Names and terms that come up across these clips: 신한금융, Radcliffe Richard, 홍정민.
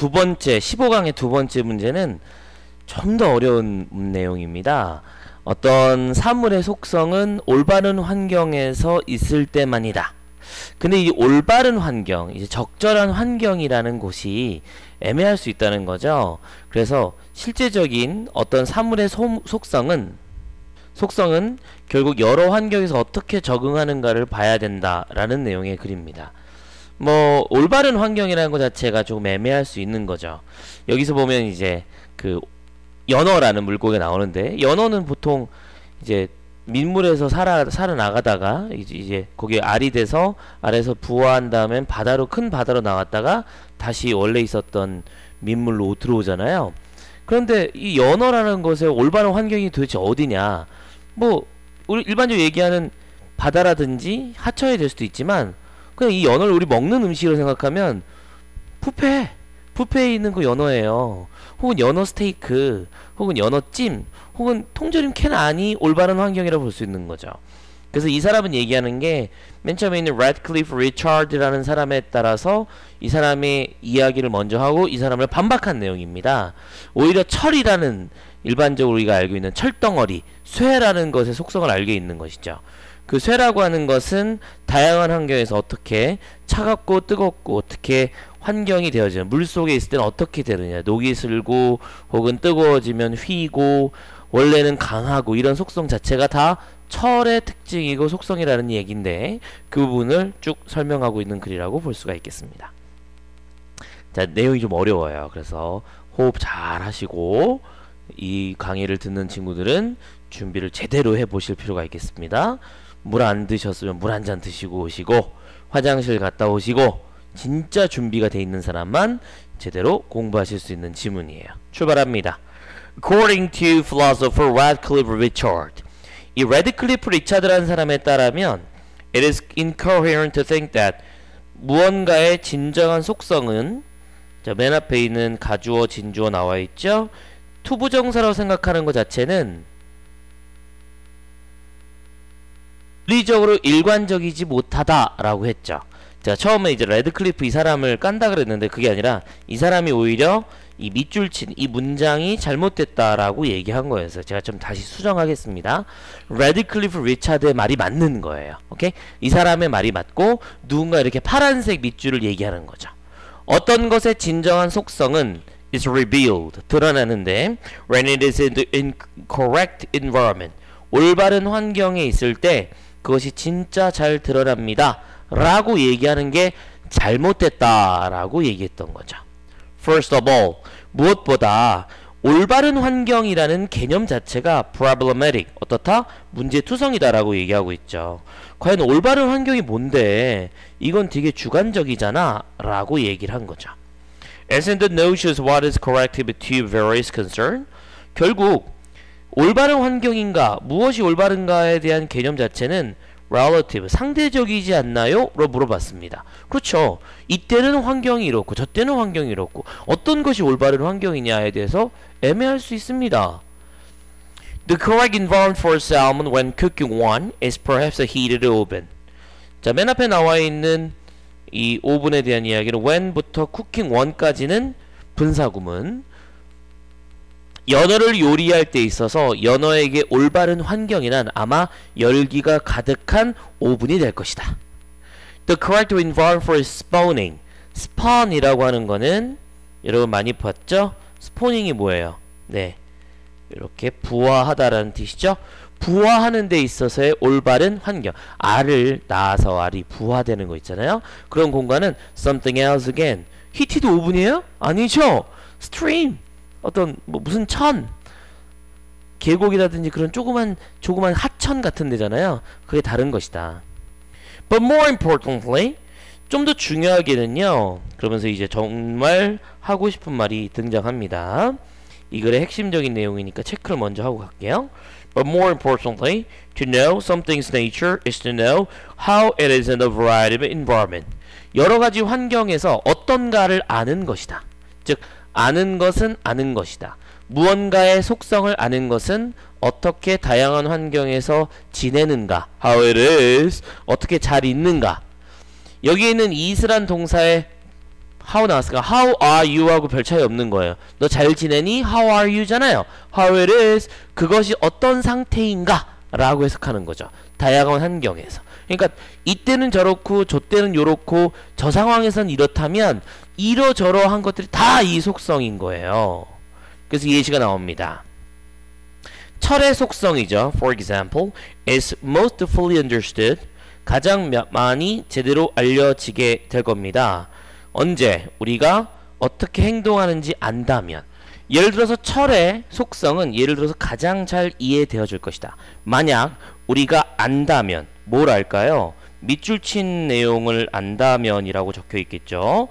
두 번째, 15강의 두 번째 문제는 좀 더 어려운 내용입니다. 어떤 사물의 속성은 올바른 환경에서 있을 때만이다. 근데 이 올바른 환경, 이제 적절한 환경이라는 곳이 애매할 수 있다는 거죠. 그래서 실제적인 어떤 사물의 속성은 결국 여러 환경에서 어떻게 적응하는가를 봐야 된다라는 내용의 글입니다. 뭐 올바른 환경이라는 것 자체가 조금 애매할 수 있는 거죠. 여기서 보면 이제 그 연어라는 물고기가 나오는데, 연어는 보통 이제 민물에서 살아나가다가 이제 거기에 알이 돼서 알에서 부화한 다음엔 바다로, 큰 바다로 나갔다가 다시 원래 있었던 민물로 들어오잖아요. 그런데 이 연어라는 것의 올바른 환경이 도대체 어디냐? 뭐 우리 일반적으로 얘기하는 바다라든지 하천이 될 수도 있지만, 그냥 이 연어를 우리 먹는 음식으로 생각하면 뷔페에 있는 그 연어예요. 혹은 연어 스테이크, 혹은 연어찜, 혹은 통조림 캔 안이 올바른 환경이라고 볼 수 있는 거죠. 그래서 이 사람은 얘기하는 게, 맨 처음에 있는 Radcliffe Richard라는 사람에 따라서 이 사람의 이야기를 먼저 하고 이 사람을 반박한 내용입니다. 오히려 철이라는, 일반적으로 우리가 알고 있는 철덩어리, 쇠라는 것의 속성을 알게 있는 것이죠. 그 쇠라고 하는 것은 다양한 환경에서 어떻게 차갑고 뜨겁고, 어떻게 환경이 되어지는, 물속에 있을 때는 어떻게 되느냐, 녹이 슬고 혹은 뜨거워지면 휘고 원래는 강하고, 이런 속성 자체가 다 철의 특징이고 속성이라는 얘기인데, 그 부분을 쭉 설명하고 있는 글이라고 볼 수가 있겠습니다. 자, 내용이 좀 어려워요. 그래서 호흡 잘 하시고 이 강의를 듣는 친구들은 준비를 제대로 해보실 필요가 있겠습니다. 물 안 드셨으면 물 한 잔 드시고 오시고, 화장실 갔다 오시고, 진짜 준비가 돼 있는 사람만 제대로 공부하실 수 있는 지문이에요. 출발합니다. According to philosopher Radcliffe Richard, 이 레드클리프 리차드라는 사람에 따르면 It is incoherent to think that 무언가의 진정한 속성은, 자, 맨 앞에 있는 가주어, 진주어 나와 있죠? 투부정사라고 생각하는 것 자체는 물리적으로 일관적이지 못하다라고 했죠. 자, 처음에 이제 레드클리프 이 사람을 깐다 그랬는데, 그게 아니라 이 사람이 오히려 이 밑줄 친 이 문장이 잘못됐다라고 얘기한 거여서 제가 좀 다시 수정하겠습니다. 레드클리프 리차드의 말이 맞는 거예요. 오케이? 이 사람의 말이 맞고, 누군가 이렇게 파란색 밑줄을 얘기하는 거죠. 어떤 것의 진정한 속성은 is revealed, 드러나는데 when it is in the incorrect environment, 올바른 환경에 있을 때 그것이 진짜 잘 드러납니다 라고 얘기하는 게 잘못됐다 라고 얘기했던 거죠. First of all, 무엇보다 올바른 환경이라는 개념 자체가 problematic, 어떻다? 문제투성이다 라고 얘기하고 있죠. 과연 올바른 환경이 뭔데? 이건 되게 주관적이잖아 라고 얘기를 한 거죠. As in the notions what is corrective to various concern, 결국 올바른 환경인가, 무엇이 올바른가에 대한 개념 자체는 relative, 상대적이지 않나요? 로 물어봤습니다. 그렇죠. 이때는 환경이 이렇고 저때는 환경이 이렇고, 어떤 것이 올바른 환경이냐에 대해서 애매할 수 있습니다. The correct environment for salmon when cooking one is perhaps a heated oven. 자, 맨 앞에 나와 있는 이 오븐에 대한 이야기는 when부터 cooking one까지는 분사구문, 연어를 요리할 때 있어서 연어에게 올바른 환경이란 아마 열기가 가득한 오븐이 될 것이다. The correct environment for spawning. spawn이라고 하는 거는 여러분 많이 봤죠? spawning이 뭐예요? 네, 이렇게 부화하다라는 뜻이죠. 부화하는 데 있어서의 올바른 환경, 알을 낳아서 알이 부화되는 거 있잖아요. 그런 공간은 something else again. heated 오븐이에요? 아니죠. stream, 어떤 뭐 무슨 천, 계곡이라든지 그런 조그만 하천 같은 데잖아요. 그게 다른 것이다. But more importantly, 좀 더 중요하게는요. 그러면서 이제 정말 하고 싶은 말이 등장합니다. 이 글의 핵심적인 내용이니까 체크를 먼저 하고 갈게요. But more importantly, to know something's nature is to know how it is in a variety of environment. 여러 가지 환경에서 어떤가를 아는 것이다. 즉, 아는 것은 아는 것이다. 무언가의 속성을 아는 것은 어떻게 다양한 환경에서 지내는가, how it is, 어떻게 잘 있는가. 여기에는 is란 동사의 how 나왔을까? how are you 하고 별 차이 없는 거예요. 너 잘 지내니? how are you 잖아요. how it is, 그것이 어떤 상태인가 라고 해석하는 거죠, 다양한 환경에서. 그러니까 이때는 저렇고 저때는 요렇고 저 상황에선 이렇다면 이러저러한 것들이 다 이 속성인 거예요. 그래서 예시가 나옵니다. 철의 속성이죠. For example, is most fully understood, 가장 많이 제대로 알려지게 될 겁니다. 언제? 우리가 어떻게 행동하는지 안다면. 예를 들어서 철의 속성은 예를 들어서 가장 잘 이해되어질 것이다. 만약 우리가 안다면 뭘 알까요? 밑줄 친 내용을 안다면이라고 적혀 있겠죠.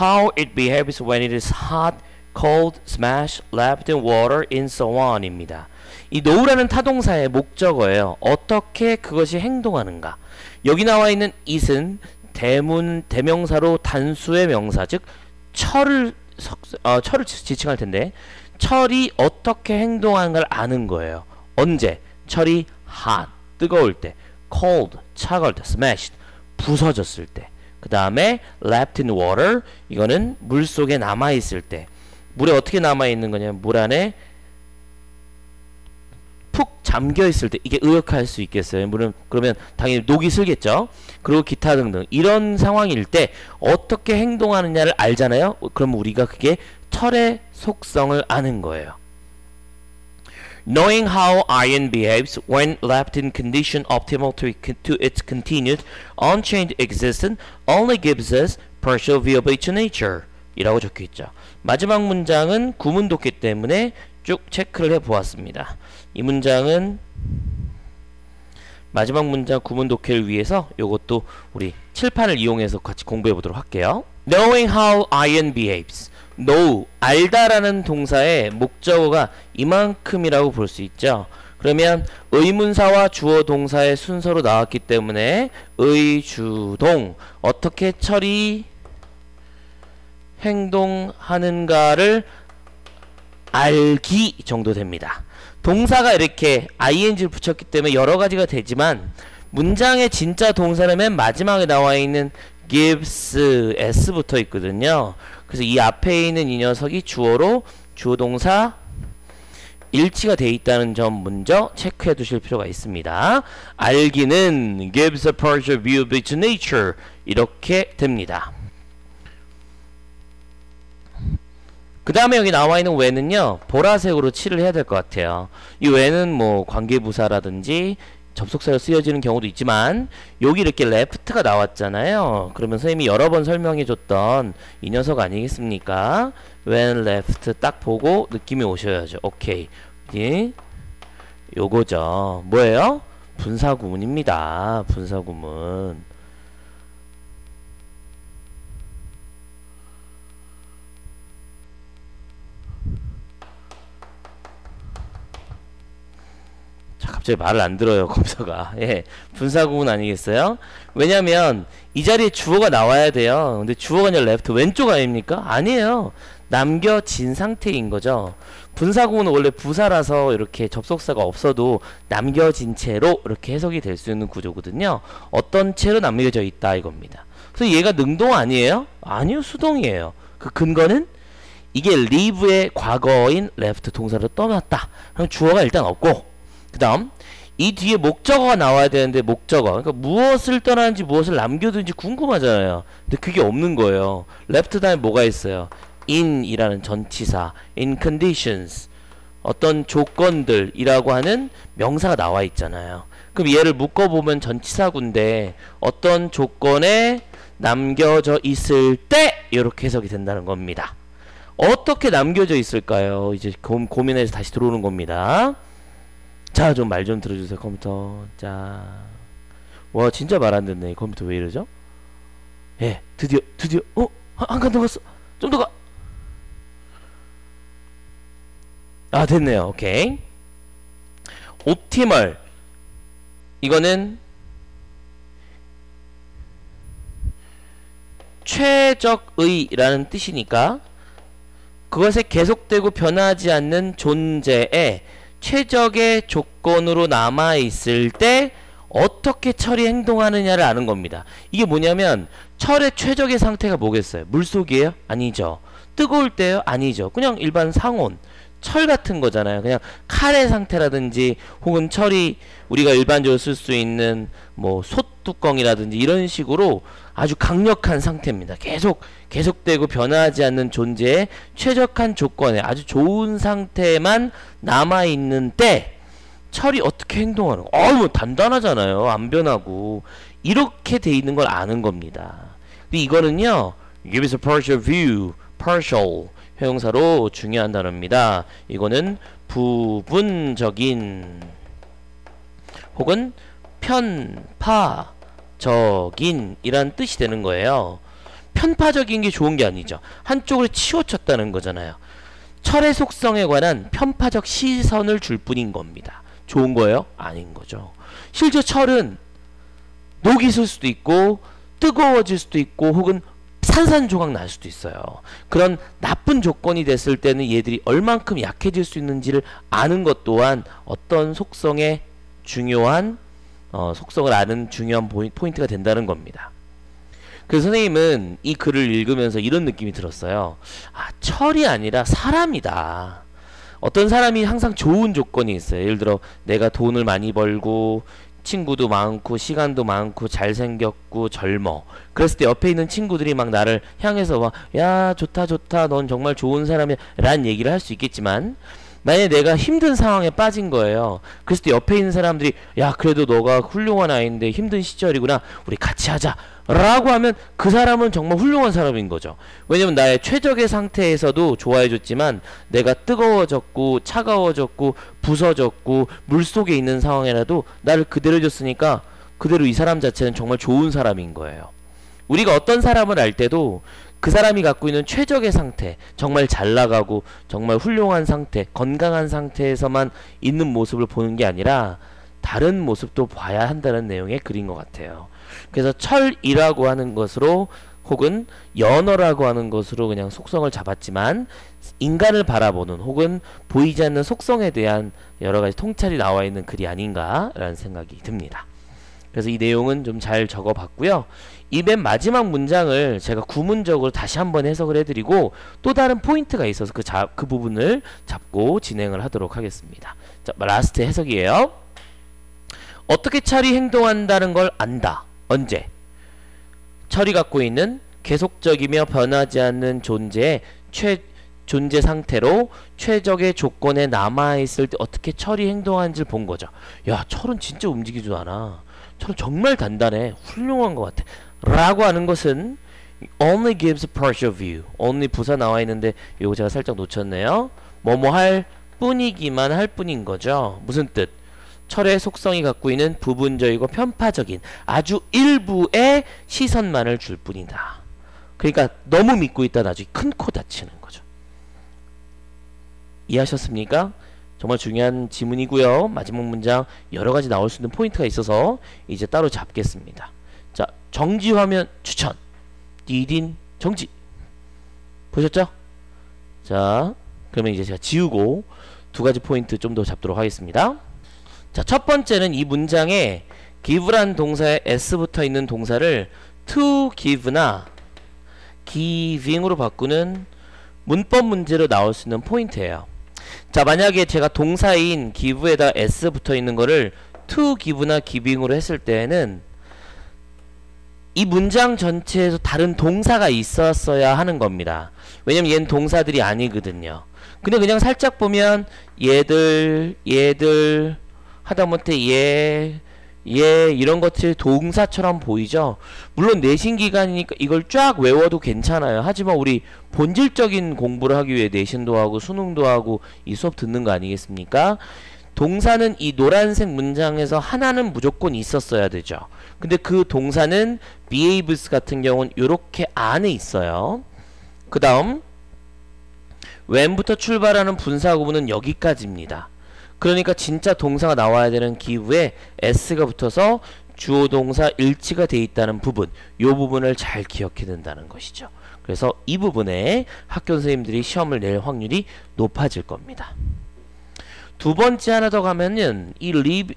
How it behaves when it is hot, cold, smashed, lapped in water, and so on 입니다. 이 now라는 타동사의 목적어예요. 어떻게 그것이 행동하는가. 여기 나와 있는 it은 대명사로 단수의 명사, 즉 철을 지칭할 텐데, 철이 어떻게 행동하는가를 아는 거예요. 언제? 철이 hot, 뜨거울 때, cold, 차가울 때, smashed, 부서졌을 때, 그 다음에 lapped in water, 이거는 물 속에 남아있을 때. 물에 어떻게 남아있는 거냐면 물 안에 푹 잠겨있을 때. 이게 의역할 수 있겠어요? 물은 그러면 당연히 녹이 슬겠죠. 그리고 기타 등등 이런 상황일 때 어떻게 행동하느냐를 알잖아요. 그럼 우리가 그게 철의 속성을 아는 거예요. Knowing how iron behaves when left in condition optimal to its continued unchanged existence only gives us partial viewability to nature 이라고 적혀있죠. 마지막 문장은 구문도기 때문에 쭉 체크를 해보았습니다. 이 문장은 마지막 문장 구문독해를 위해서 요것도 우리 칠판을 이용해서 같이 공부해보도록 할게요. Knowing how iron behaves. know, 알다라는 동사의 목적어가 이만큼이라고 볼 수 있죠. 그러면 의문사와 주어 동사의 순서로 나왔기 때문에 의주동, 어떻게 철이 행동하는가를 알기 정도 됩니다. 동사가 이렇게 ing를 붙였기 때문에 여러 가지가 되지만 문장의 진짜 동사는 맨 마지막에 나와 있는 gives s 붙어 있거든요. 그래서 이 앞에 있는 이 녀석이 주어로 주어 동사 일치가 돼 있다는 점 먼저 체크해 두실 필요가 있습니다. 알기는 gives a partial view of its nature 이렇게 됩니다. 그 다음에 여기 나와있는 when은요 보라색으로 칠을 해야 될 것 같아요. 이 when은 뭐 관계부사라든지 접속사로 쓰여지는 경우도 있지만 여기 이렇게 left가 나왔잖아요. 그러면 선생님이 여러 번 설명해줬던 이 녀석 아니겠습니까? when left 딱 보고 느낌이 오셔야죠. 오케이, 예. 요거죠. 뭐예요? 분사구문입니다. 분사구문. 갑자기 말을 안 들어요, 검사가. 예, 분사구문 아니겠어요? 왜냐면 이 자리에 주어가 나와야 돼요. 근데 주어가 아니라 left, 왼쪽 아닙니까? 아니에요. 남겨진 상태인 거죠. 분사구문은 원래 부사라서 이렇게 접속사가 없어도 남겨진 채로 이렇게 해석이 될 수 있는 구조거든요. 어떤 채로 남겨져 있다 이겁니다. 그래서 얘가 능동 아니에요? 아니요, 수동이에요. 그 근거는 이게 leave의 과거인 left 동사로 떠났다. 그럼 주어가 일단 없고, 그 다음 이 뒤에 목적어가 나와야 되는데 목적어, 그러니까 무엇을 떠나는지 무엇을 남겨두는지 궁금하잖아요. 근데 그게 없는 거예요. left 다음에 뭐가 있어요? in 이라는 전치사, in conditions, 어떤 조건들 이라고 하는 명사가 나와 있잖아요. 그럼 얘를 묶어보면 전치사군데 어떤 조건에 남겨져 있을 때 이렇게 해석이 된다는 겁니다. 어떻게 남겨져 있을까요? 이제 고민해서 다시 들어오는 겁니다. 자, 좀 말 좀 들어주세요, 컴퓨터. 자, 와, 진짜 말 안 듣네. 컴퓨터 왜 이러죠? 예, 드디어 한 칸 더 갔어. 좀 더 가. 아, 됐네요. 오케이. 옵티멀, 이거는 최적의라는 뜻이니까 그것에 계속되고 변하지 않는 존재에 최적의 조건으로 남아있을 때 어떻게 철이 행동하느냐를 아는 겁니다. 이게 뭐냐면 철의 최적의 상태가 뭐겠어요? 물속이에요? 아니죠. 뜨거울 때요? 아니죠. 그냥 일반 상온, 철 같은 거잖아요. 그냥 칼의 상태라든지 혹은 철이 우리가 일반적으로 쓸 수 있는 뭐 솥뚜껑이라든지 이런 식으로 아주 강력한 상태입니다. 계속되고 변화하지 않는 존재의 최적한 조건에 아주 좋은 상태만 남아있는 때 철이 어떻게 행동하는 거? 어우, 단단하잖아요. 안 변하고. 이렇게 돼 있는 걸 아는 겁니다. 근데 이거는요, give us a partial view, partial 형용사로 중요한 단어입니다. 이거는 부분적인 혹은 편파적인 이란 뜻이 되는 거예요. 편파적인 게 좋은 게 아니죠. 한쪽으로 치우쳤다는 거잖아요. 철의 속성에 관한 편파적 시선을 줄 뿐인 겁니다. 좋은 거예요? 아닌 거죠. 실제 철은 녹이 쓸 수도 있고 뜨거워질 수도 있고 혹은 산산조각 날 수도 있어요. 그런 나쁜 조건이 됐을 때는 얘들이 얼만큼 약해질 수 있는지를 아는 것 또한 어떤 속성의 중요한 속성을 아는 중요한 포인트가 된다는 겁니다. 그래서 선생님은 이 글을 읽으면서 이런 느낌이 들었어요. 아, 철이 아니라 사람이다. 어떤 사람이 항상 좋은 조건이 있어요. 예를 들어 내가 돈을 많이 벌고 친구도 많고 시간도 많고 잘생겼고 젊어. 그랬을 때 옆에 있는 친구들이 막 나를 향해서 막 야 좋다 좋다 넌 정말 좋은 사람이야 라는 얘기를 할 수 있겠지만, 만약에 내가 힘든 상황에 빠진 거예요. 그랬을 때 옆에 있는 사람들이 야 그래도 너가 훌륭한 아이인데 힘든 시절이구나 우리 같이 하자 라고 하면 그 사람은 정말 훌륭한 사람인 거죠. 왜냐면 나의 최적의 상태에서도 좋아해줬지만 내가 뜨거워졌고 차가워졌고 부서졌고 물속에 있는 상황이라도 나를 그대로 해줬으니까 그대로 이 사람 자체는 정말 좋은 사람인 거예요. 우리가 어떤 사람을 알 때도 그 사람이 갖고 있는 최적의 상태, 정말 잘나가고 정말 훌륭한 상태, 건강한 상태에서만 있는 모습을 보는 게 아니라 다른 모습도 봐야 한다는 내용의 글인 것 같아요. 그래서 철이라고 하는 것으로 혹은 연어라고 하는 것으로 그냥 속성을 잡았지만 인간을 바라보는 혹은 보이지 않는 속성에 대한 여러 가지 통찰이 나와 있는 글이 아닌가라는 생각이 듭니다. 그래서 이 내용은 좀 잘 적어봤고요. 이 맨 마지막 문장을 제가 구문적으로 다시 한번 해석을 해드리고 또 다른 포인트가 있어서 그 부분을 잡고 진행을 하도록 하겠습니다. 자, 라스트 해석이에요. 어떻게 철이 행동한다는 걸 안다. 언제? 철이 갖고 있는 계속적이며 변하지 않는 존재의 존재 상태로 최적의 조건에 남아있을 때 어떻게 철이 행동하는지를 본 거죠. 야, 철은 진짜 움직이지도 않아. 철은 정말 단단해. 훌륭한 것 같아. 라고 하는 것은 only gives a partial view. only 부사 나와 있는데 요거 제가 살짝 놓쳤네요. 뭐뭐 할 뿐이기만 할 뿐인 거죠. 무슨 뜻? 철의 속성이 갖고 있는 부분적이고 편파적인 아주 일부의 시선만을 줄 뿐이다. 그러니까 너무 믿고 있다 나중에 큰 코 다치는 거죠. 이해하셨습니까? 정말 중요한 지문이고요. 마지막 문장 여러가지 나올 수 있는 포인트가 있어서 이제 따로 잡겠습니다. 자, 정지화면 추천 디딘 정지 보셨죠? 자, 그러면 이제 제가 지우고 두 가지 포인트 좀 더 잡도록 하겠습니다. 자, 첫 번째는 이 문장에 give란 동사에 s 붙어 있는 동사를 to give나 giving으로 바꾸는 문법 문제로 나올 수 있는 포인트예요. 자, 만약에 제가 동사인 give에다 s 붙어 있는 거를 to give나 giving으로 했을 때에는 이 문장 전체에서 다른 동사가 있었어야 하는 겁니다. 왜냐면 얘는 동사들이 아니거든요. 근데 그냥 살짝 보면 얘들 하다못해 얘 이런 것들이 동사처럼 보이죠. 물론 내신기간이니까 이걸 쫙 외워도 괜찮아요. 하지만 우리 본질적인 공부를 하기 위해 내신도 하고 수능도 하고 이 수업 듣는 거 아니겠습니까? 동사는 이 노란색 문장에서 하나는 무조건 있었어야 되죠. 근데 그 동사는 behaves 같은 경우는 요렇게 안에 있어요. 그 다음 when부터 출발하는 분사구문은 여기까지입니다. 그러니까 진짜 동사가 나와야 되는 give에 s가 붙어서 주어 동사 일치가 돼 있다는 부분, 요 부분을 잘 기억해야 된다는 것이죠. 그래서 이 부분에 학교 선생님들이 시험을 낼 확률이 높아질 겁니다. 두 번째 하나 더 가면은 이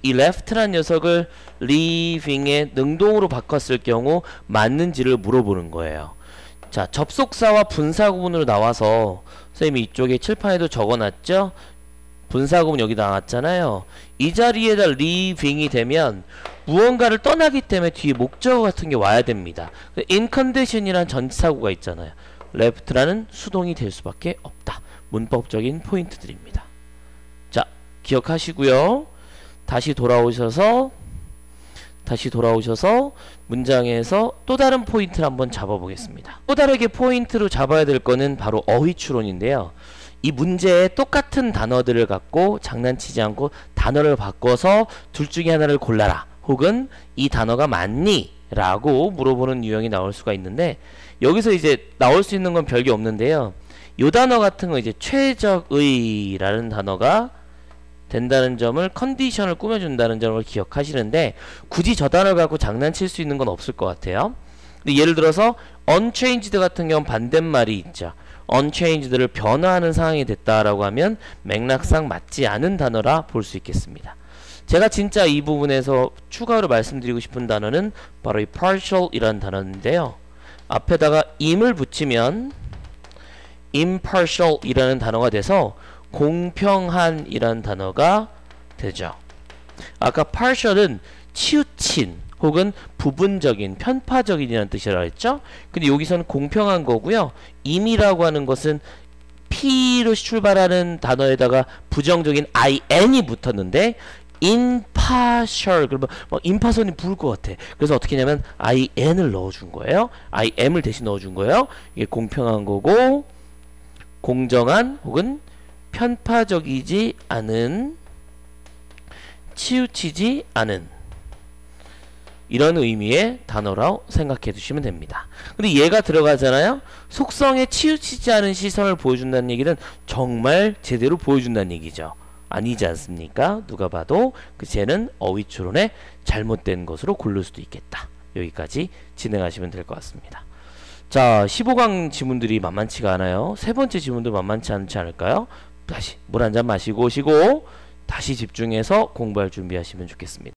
left란 녀석을 living의 능동으로 바꿨을 경우 맞는지를 물어보는 거예요. 자, 접속사와 분사구문으로 나와서 선생님이 이쪽에 칠판에도 적어놨죠? 분사구문 여기 나왔잖아요. 이 자리에다 living이 되면 무언가를 떠나기 때문에 뒤에 목적어 같은 게 와야 됩니다. in condition이란 전치사구가 있잖아요. left라는 수동이 될 수밖에 없다. 문법적인 포인트들입니다. 자, 기억하시고요. 다시 돌아오셔서 문장에서 또 다른 포인트를 한번 잡아보겠습니다. 또 다르게 포인트로 잡아야 될 거는 바로 어휘추론인데요. 이 문제에 똑같은 단어들을 갖고 장난치지 않고 단어를 바꿔서 둘 중에 하나를 골라라, 혹은 이 단어가 맞니? 라고 물어보는 유형이 나올 수가 있는데, 여기서 이제 나올 수 있는 건 별게 없는데요. 요 단어 같은 거 이제 최적의 라는 단어가 된다는 점을, 컨디션을 꾸며준다는 점을 기억하시는데, 굳이 저 단어를 갖고 장난칠 수 있는 건 없을 것 같아요. 근데 예를 들어서 unchanged 같은 경우는 반대말이 있죠. unchanged를 변화하는 상황이 됐다라고 하면 맥락상 맞지 않은 단어라 볼 수 있겠습니다. 제가 진짜 이 부분에서 추가로 말씀드리고 싶은 단어는 바로 이 partial 이라는 단어인데요. 앞에다가 im을 붙이면 impartial 이라는 단어가 돼서 공평한 이라는 단어가 되죠. 아까 partial은 치우친 혹은 부분적인, 편파적인 이라는 뜻이라고 했죠. 근데 여기서는 공평한 거고요. im이라고 하는 것은 p로 출발하는 단어에다가 부정적인 in이 붙었는데 impartial, 그러면 임파선이 부을 것 같아. 그래서 어떻게 했냐면 in을 넣어준 거예요. im을 대신 넣어준 거예요. 이게 공평한 거고, 공정한 혹은 편파적이지 않은, 치우치지 않은 이런 의미의 단어라고 생각해 두시면 됩니다. 근데 얘가 들어가잖아요. 속성에 치우치지 않은 시선을 보여준다는 얘기는 정말 제대로 보여준다는 얘기죠. 아니지 않습니까? 누가 봐도 그 쟤는 어휘추론에 잘못된 것으로 고를 수도 있겠다. 여기까지 진행하시면 될 것 같습니다. 자, 15강 지문들이 만만치가 않아요. 세 번째 지문도 만만치 않지 않을까요? 다시 물 한 잔 마시고 오시고 다시 집중해서 공부할 준비하시면 좋겠습니다.